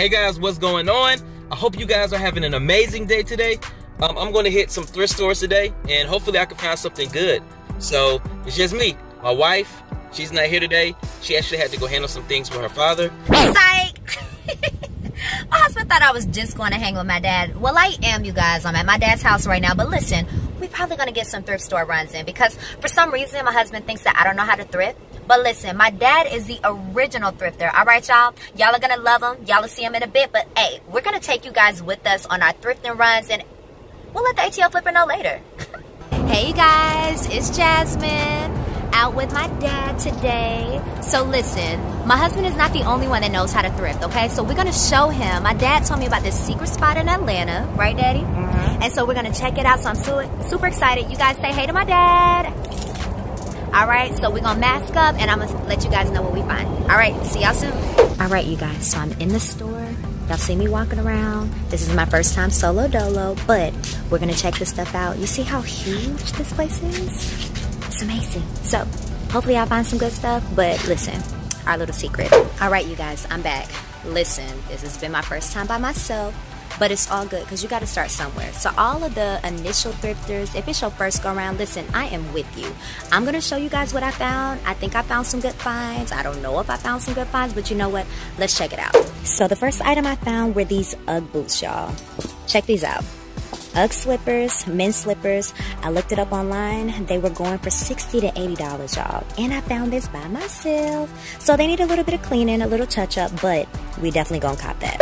Hey guys, what's going on? I hope you guys are having an amazing day today. I'm going to hit some thrift stores today, and hopefully I can find something good. So it's just me. My wife, she's not here today. She actually had to go handle some things with her father. Psych! My husband thought I was just going to hang with my dad. Well, I am, you guys. I'm at my dad's house right now. But listen, we're probably going to get some thrift store runs in because for some reason my husband thinks that I don't know how to thrift. But listen, my dad is the original thrifter. All right, y'all? Y'all are going to love him. Y'all will see him in a bit. But, hey, we're going to take you guys with us on our thrifting runs. And we'll let the ATL Flipper know later. Hey, you guys. It's Jasmine. Out with my dad today. So listen, my husband is not the only one that knows how to thrift, okay? So we're gonna show him. My dad told me about this secret spot in Atlanta, right, Daddy? Mm-hmm. And so we're gonna check it out, so I'm super excited. You guys say hey to my dad. All right, so we're gonna mask up and I'm gonna let you guys know what we find. All right, see y'all soon. All right, you guys, so I'm in the store. Y'all see me walking around. This is my first time solo dolo, but we're gonna check this stuff out. You see how huge this place is? It's amazing. So hopefully I'll find some good stuff, but listen, our little secret. All right, you guys, I'm back. Listen, this has been my first time by myself, but it's all good because you got to start somewhere. So all of the initial thrifters, if it's your first go around, listen, I am with you. I'm going to show you guys what I found. I think I found some good finds. I don't know if I found some good finds, but you know what? Let's check it out. So the first item I found were these UGG boots, y'all. Check these out. UGG slippers, men's slippers. I looked it up online. They were going for $60 to $80, y'all. And I found this by myself. So they need a little bit of cleaning, a little touch up, but we definitely gonna cop that.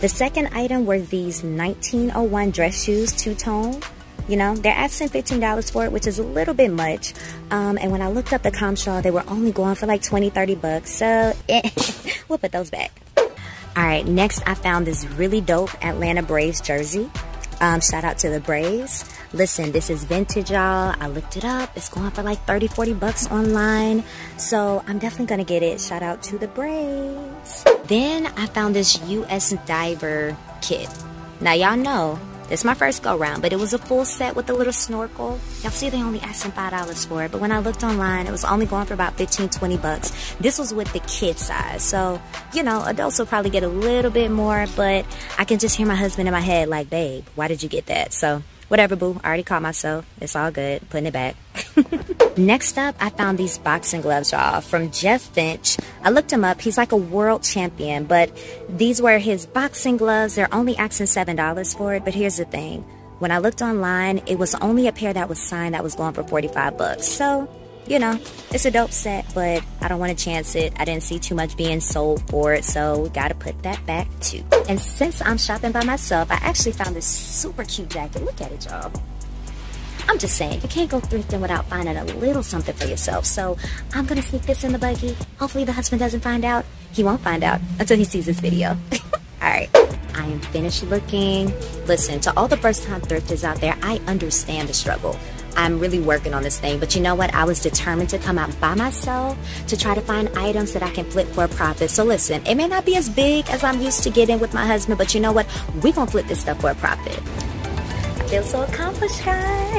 The second item were these 1901 dress shoes, two-tone. You know, they're asking $15 for it, which is a little bit much. And when I looked up the comp, y'all, they were only going for like 20, 30 bucks. So we'll put those back. All right, next I found this really dope Atlanta Braves jersey. Shout out to the Braves. Listen, this is vintage, y'all. I looked it up. It's going for like 30, 40 bucks online. So I'm definitely gonna get it. Shout out to the Braves. Then I found this US Diver kit. Now y'all know, this is my first go round, but it was a full set with a little snorkel. Y'all see they only asking $5 for it, but when I looked online, it was only going for about 15, 20 bucks. This was with the kid size. So, you know, adults will probably get a little bit more, but I can just hear my husband in my head like, babe, why did you get that? So whatever, boo. I already caught myself. It's all good. Putting it back. Next up, I found these boxing gloves, y'all, from Jeff Finch. I looked him up. He's like a world champion, but these were his boxing gloves. They're only asking $7 for it, but here's the thing. When I looked online, it was only a pair that was signed that was going for 45 bucks. So, you know, it's a dope set, but I don't want to chance it. I didn't see too much being sold for it, so we got to put that back too. And since I'm shopping by myself, I actually found this super cute jacket. Look at it, y'all. I'm just saying, you can't go thrifting without finding a little something for yourself. So I'm going to sneak this in the buggy. Hopefully the husband doesn't find out. He won't find out until he sees this video. All right, I am finished looking. Listen, to all the first-time thrifters out there, I understand the struggle. I'm really working on this thing, but you know what? I was determined to come out by myself to try to find items that I can flip for a profit. So listen, it may not be as big as I'm used to getting with my husband, but you know what? We're going to flip this stuff for a profit. I feel so accomplished, guys.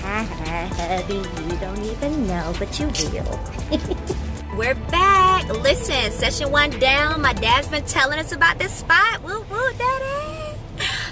Happy, you don't even know, but you will. We're back. Listen, session one down. My dad's been telling us about this spot. Woo woo, daddy.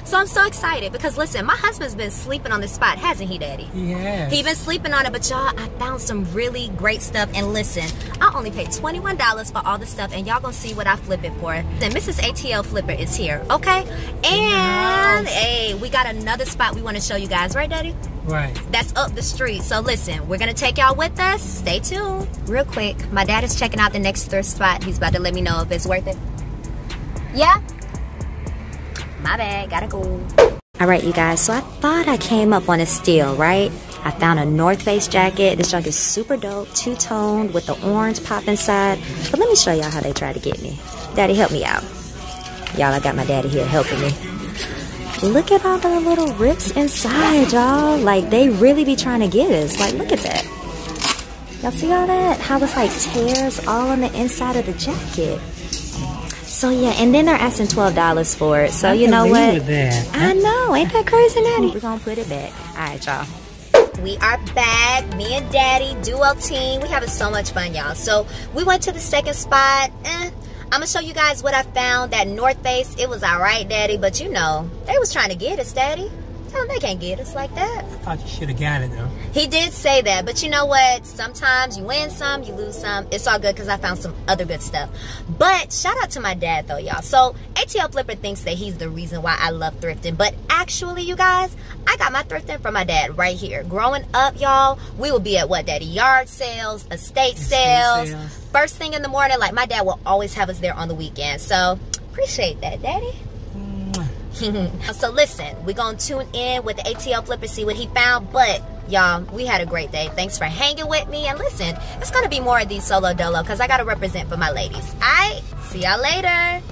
So I'm so excited because listen, my husband's been sleeping on this spot, hasn't he, daddy? Yeah. He's been sleeping on it, but y'all, I found some really great stuff. And listen, I only paid $21 for all the stuff, and y'all gonna see what I flip it for. Then Mrs. ATL Flipper is here, okay? And wow. Hey, we got another spot we want to show you guys, right, daddy? Right. That's up the street. So listen, we're going to take y'all with us. Stay tuned. Real quick, my dad is checking out the next thrift spot. He's about to let me know if it's worth it. Yeah? My bad. Gotta go. All right, you guys. So I thought I came up on a steal, right? I found a North Face jacket. This junk is super dope, two-toned with the orange pop inside. But let me show y'all how they try to get me. Daddy, help me out. Y'all, I got my daddy here helping me. Look at all the little rips inside, y'all. Like, they really be trying to get us. Like, look at that. Y'all see all that? How it's like tears all on the inside of the jacket. So, yeah, and then they're asking $12 for it. So, you know what? That. I know. Ain't that crazy, Natty? We're going to put it back. All right, y'all. We are back, me and Daddy, duo team. We're having so much fun, y'all. So, we went to the second spot. I'm gonna show you guys what I found. That North Face, it was all right, daddy, but you know, they was trying to get us, daddy. Tell them they can't get us like that. I thought you should have got it though. He did say that, but you know what? Sometimes you win some, you lose some. It's all good because I found some other good stuff. But shout out to my dad though, y'all. So ATL Flipper thinks that he's the reason why I love thrifting, but actually, you guys, I got my thrifting from my dad right here. Growing up, y'all, we would be at what, daddy? Yard sales, estate sales. First thing in the morning, like my dad will always have us there on the weekend. So appreciate that, daddy. So listen, we're gonna tune in with the ATL Flipper, see what he found. But y'all, we had a great day. Thanks for hanging with me, and listen, it's gonna be more of these solo dolo because I gotta represent for my ladies. Alright, see y'all later.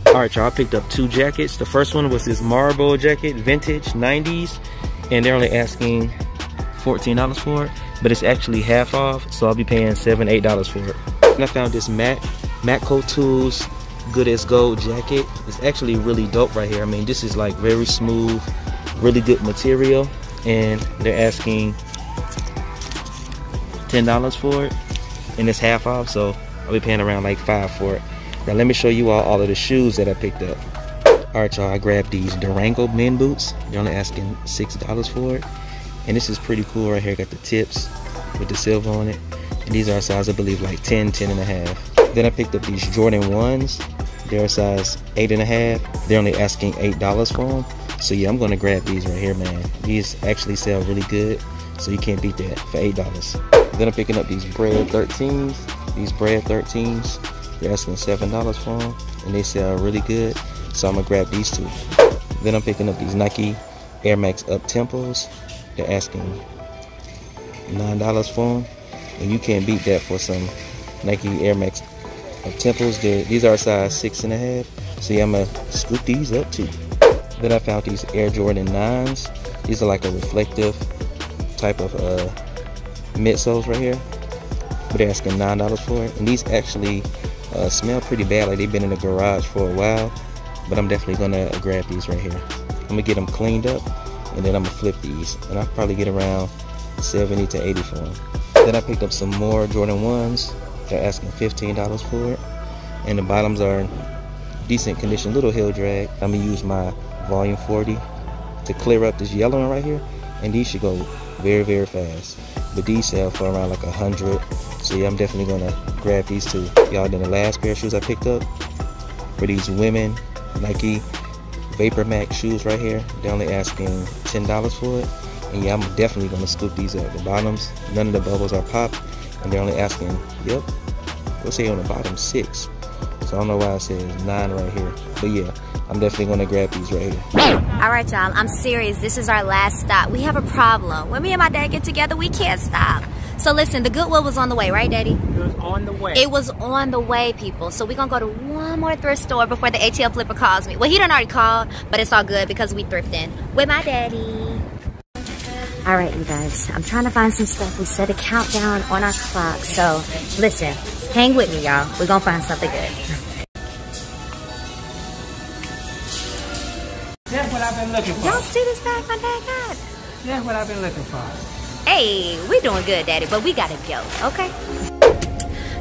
Alright y'all, I picked up two jackets. The first one was this marble jacket, vintage 90s, and they're only asking $14 for it, but it's actually half off, so I'll be paying $7-8 for it. And I found this MAC Tools Good as Gold jacket. It's actually really dope right here. I mean, this is like very smooth, really good material, and they're asking $10 for it, and it's half off, so I'll be paying around like $5 for it. Now let me show you all of the shoes that I picked up. All right y'all, I grabbed these Durango men boots. They're only asking $6 for it, and this is pretty cool right here. Got the tips with the silver on it, and these are a size I believe like 10, 10 and a half. Then I picked up these Jordan 1s. They're a size 8 and a half. They're only asking $8 for them. So yeah, I'm gonna grab these right here, man. These actually sell really good, so you can't beat that for $8. Then I'm picking up these Bread 13s. These Bread 13s, they're asking $7 for them, and they sell really good, so I'm gonna grab these two. Then I'm picking up these Nike Air Max Up Temples. They're asking $9 for them, and you can't beat that for some Nike Air Max Temples. These are a size 6 and a half, so yeah, I'm gonna scoop these up too. Then I found these Air Jordan 9s. These are like a reflective type of midsoles right here, but they're asking $9 for it, and these actually smell pretty bad, like they've been in the garage for a while, but I'm definitely gonna grab these right here. I'm gonna get them cleaned up, and then I'm gonna flip these, and I'll probably get around 70 to 80 for them. Then I picked up some more Jordan 1s. They're asking $15 for it, and the bottoms are in decent condition, little heel drag. I'm gonna use my volume 40 to clear up this yellow one right here, and these should go very, very fast, but these sell for around like 100, so yeah, I'm definitely gonna grab these two. Y'all, then the last pair of shoes I picked up for these women Nike VaporMax shoes right here. They're only asking $10 for it, and yeah, I'm definitely gonna scoop these up. The bottoms, none of the bubbles are popped, and they're only asking, yep, let's say on the bottom $6. So I don't know why it says 9 right here, but yeah, I'm definitely gonna grab these right here. All right y'all, I'm serious, this is our last stop. We have a problem. When me and my dad get together, we can't stop. So listen, the Goodwill was on the way, right daddy? It was on the way. It was on the way, people. So we're gonna go to one more thrift store before the ATL Flipper calls me. Well, he done already called, but it's all good because we thrifting with my daddy. All right, you guys, I'm trying to find some stuff. We set a countdown on our clock, so listen, hang with me, y'all. We're gonna find something good. That's what I've been looking for. Y'all see this bag my dad got? That's what I've been looking for. Hey, we're doing good, daddy, but we gotta go, okay?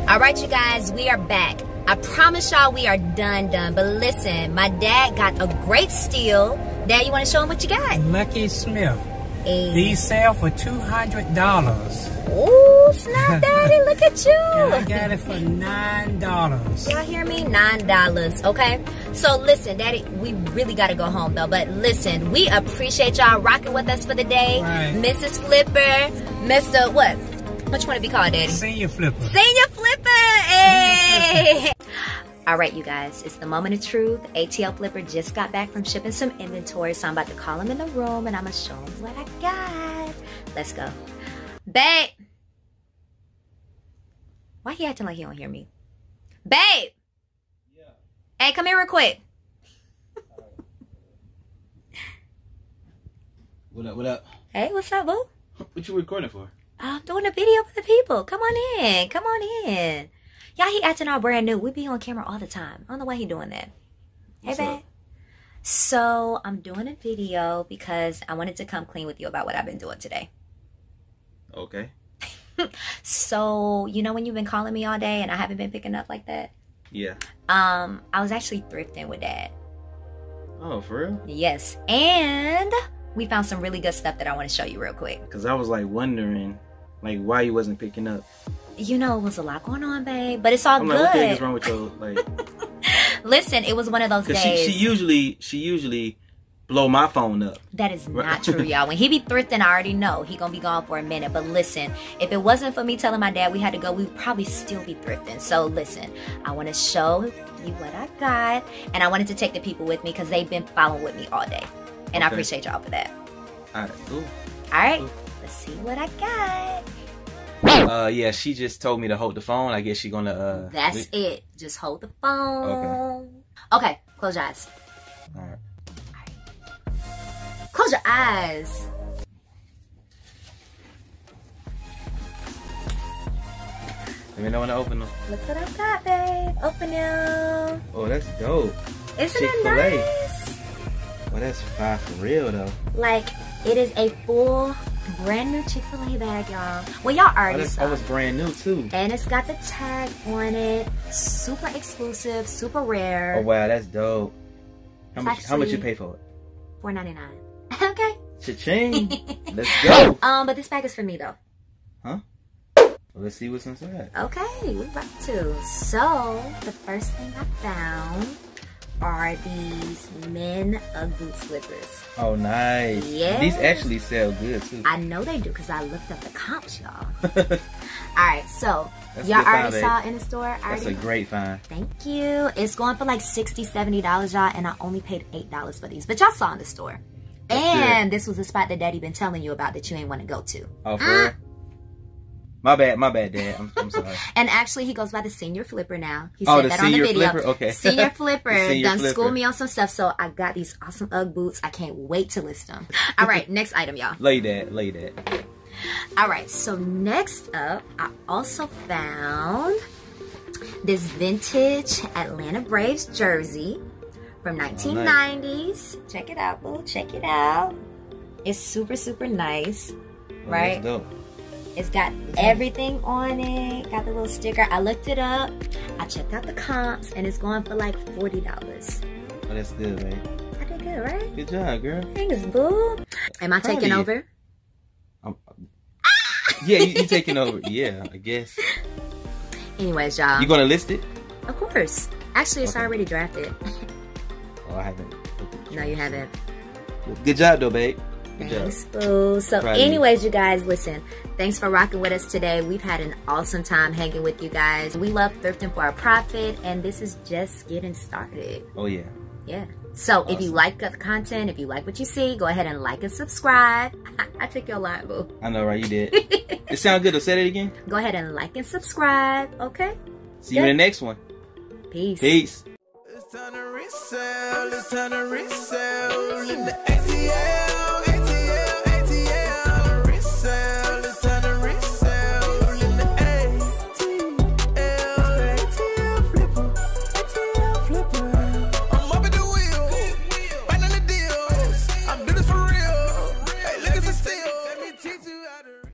All right, you guys, we are back. I promise y'all we are done, but listen, my dad got a great steal. Dad, you wanna show him what you got? Mickey Smith. Hey. These sell for $200. Oh snap, daddy, look at you. And I got it for $9. Y'all hear me? $9, okay? So listen, daddy, we really gotta go home though, but listen, we appreciate y'all rocking with us for the day. Right. Mrs. Flipper, Mr. What you wanna be called, daddy? Senior Flipper. Senior Flipper, hey! All right, you guys, it's the moment of truth. ATL Flipper just got back from shipping some inventory, so I'm about to call him in the room and I'm gonna show him what I got. Let's go. Babe! Why he acting like he don't hear me? Babe! Yeah. Hey, come here real quick. What up, what up? Hey, what's up, boo? What you recording for? I'm doing a video for the people. Come on in, come on in. Y'all, he acting all brand new. We be on camera all the time. I don't know why he doing that. Hey, babe. So, I'm doing a video because I wanted to come clean with you about what I've been doing today. Okay. So, you know when you've been calling me all day and I haven't been picking up like that? Yeah. I was actually thrifting with Dad. Oh, for real? Yes. And we found some really good stuff that I want to show you real quick. Because I was like wondering like why you wasn't picking up. You know, it was a lot going on, babe. But it's all good. Like, what the heck is wrong with your like... Listen, it was one of those days. She usually blow my phone up. That is not true, y'all. When he be thrifting, I already know he gonna be gone for a minute. But listen, if it wasn't for me telling my dad we had to go, we would probably still be thrifting. So listen, I want to show you what I got, and I wanted to take the people with me because they've been following with me all day, and okay. I appreciate y'all for that. All right, cool. All right, cool. Let's see what I got. Yeah, she just told me to hold the phone. I guess she gonna that's it. Just hold the phone. Okay. Okay, close your eyes. All right. Close your eyes. Let me know when to open them. Look what I got, babe. Open them. Oh, that's dope. Isn't Chick-fil-A. It nice? Well, that's fine for real, though. Like, it is a full brand new Chick-fil-A bag, y'all. Well, y'all already saw. Oh, it's brand new, too. And it's got the tag on it. Super exclusive, super rare. Oh, wow, that's dope. How much you pay for it? $4.99. Okay. Cha-ching. Let's go. But this bag is for me though. Huh? Well, let's see what's inside. Okay, we're about to. So the first thing I found are these men UGG slippers. Oh, nice. Yeah. These actually sell good too. I know they do because I looked up the comps, y'all. All right, so y'all already saw it in the store. That's a great find. Thank you. It's going for like $60, $70, y'all, and I only paid $8 for these. But y'all saw in the store. And this was the spot that Daddy been telling you about that you ain't want to go to. Oh, for real? My bad, Dad. I'm sorry. And actually, he goes by the Senior Flipper now. He said that on the video. Flipper? Okay. Senior Flipper. Senior done Flipper. School me on some stuff, so I got these awesome UGG boots. I can't wait to list them. All right, next item, y'all. Lay that. All right, so next up, I also found this vintage Atlanta Braves jersey from 1990s. Nice. Check it out, boo. Check it out. It's super, super nice, right? That's dope. It's got everything on it. Got the little sticker. I looked it up. I checked out the comps, and it's going for like $40. Oh, that's good, man. I did good, right? Good job, girl. Thanks, boo. Am I taking over? Yeah, you taking over. Yeah, I guess. Anyways, y'all. You gonna list it? Of course. Actually, it's already drafted. Oh, I haven't. No, you haven't. Good job, though, babe. Good thanks, job. Boo. So, anyways, you guys, listen. Thanks for rocking with us today. We've had an awesome time hanging with you guys. We love thrifting for our profit, and this is just getting started. Oh, yeah. Yeah. So, awesome. If you like the content, if you like what you see, go ahead and like and subscribe. I took your line, boo. I know, right? You did. It sounds good. I'll say it again. Go ahead and like and subscribe, okay? See you in the next one. Peace. Peace. It's time to resell. It's time to resell.